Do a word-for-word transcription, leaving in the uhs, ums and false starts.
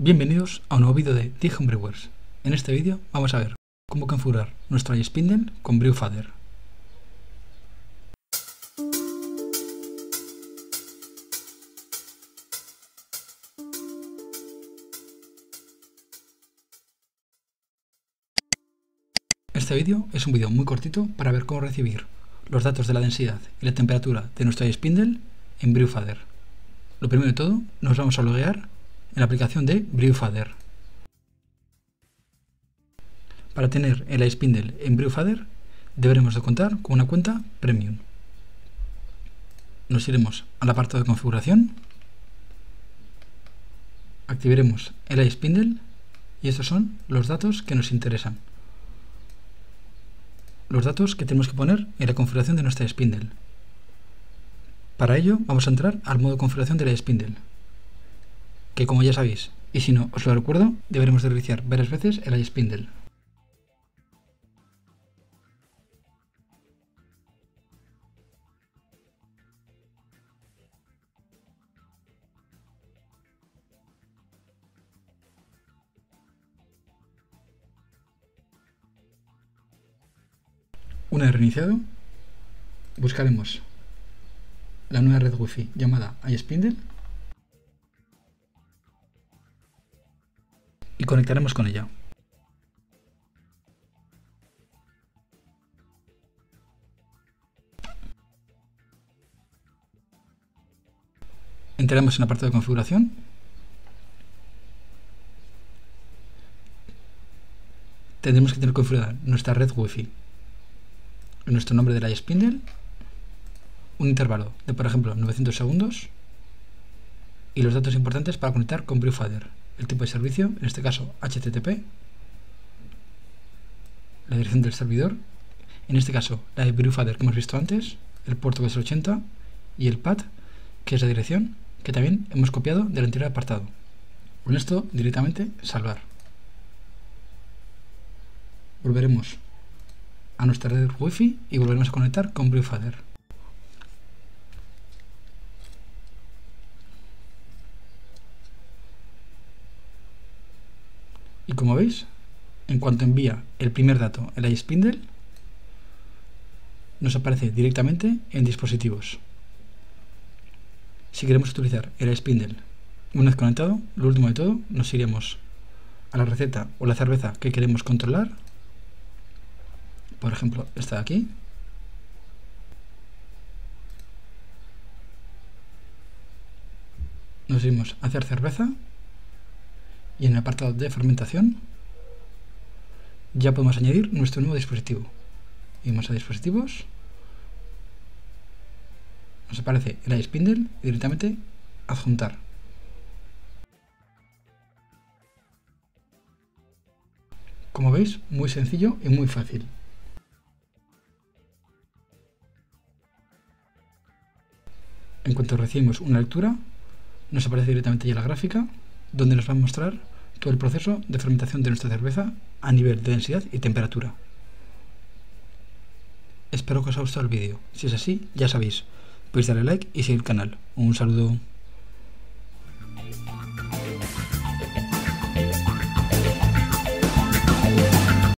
Bienvenidos a un nuevo vídeo de D I Y Homebrewers. En este vídeo vamos a ver cómo configurar nuestro iSpindel con Brewfather. Este vídeo es un vídeo muy cortito para ver cómo recibir los datos de la densidad y la temperatura de nuestro iSpindel en Brewfather. Lo primero de todo, nos vamos a loguear en la aplicación de Brewfather. Para tener el iSpindel en Brewfather deberemos de contar con una cuenta Premium. Nos iremos al apartado de configuración, activaremos el iSpindel y estos son los datos que nos interesan. Los datos que tenemos que poner en la configuración de nuestra iSpindel. Para ello vamos a entrar al modo de configuración de la iSpindel, que como ya sabéis, y si no os lo recuerdo, deberemos de reiniciar varias veces el iSpindel. Una vez reiniciado, buscaremos la nueva red wifi llamada iSpindel y conectaremos con ella. Entraremos en el apartado de configuración . Tendremos que tener configurada nuestra red wifi, nuestro nombre de la iSpindel, un intervalo de por ejemplo novecientos segundos y los datos importantes para conectar con Brewfather, el tipo de servicio, en este caso H T T P, la dirección del servidor, en este caso la de Brewfather que hemos visto antes, el puerto que es el ochenta y el P A D que es la dirección que también hemos copiado del anterior apartado. Con esto directamente salvar. Volveremos a nuestra red wifi y volveremos a conectar con Brewfather. Y como veis, en cuanto envía el primer dato el iSpindel, nos aparece directamente en dispositivos. Si queremos utilizar el iSpindel una vez conectado, lo último de todo, nos iremos a la receta o la cerveza que queremos controlar, por ejemplo esta de aquí, nos iremos a hacer cerveza. Y en el apartado de fermentación ya podemos añadir nuestro nuevo dispositivo. Vamos a dispositivos, nos aparece el iSpindel y directamente adjuntar. Como veis, muy sencillo y muy fácil. En cuanto recibimos una lectura, nos aparece directamente ya la gráfica, donde nos va a mostrar todo el proceso de fermentación de nuestra cerveza a nivel de densidad y temperatura. Espero que os haya gustado el vídeo. Si es así, ya sabéis, podéis darle like y seguir el canal. Un saludo.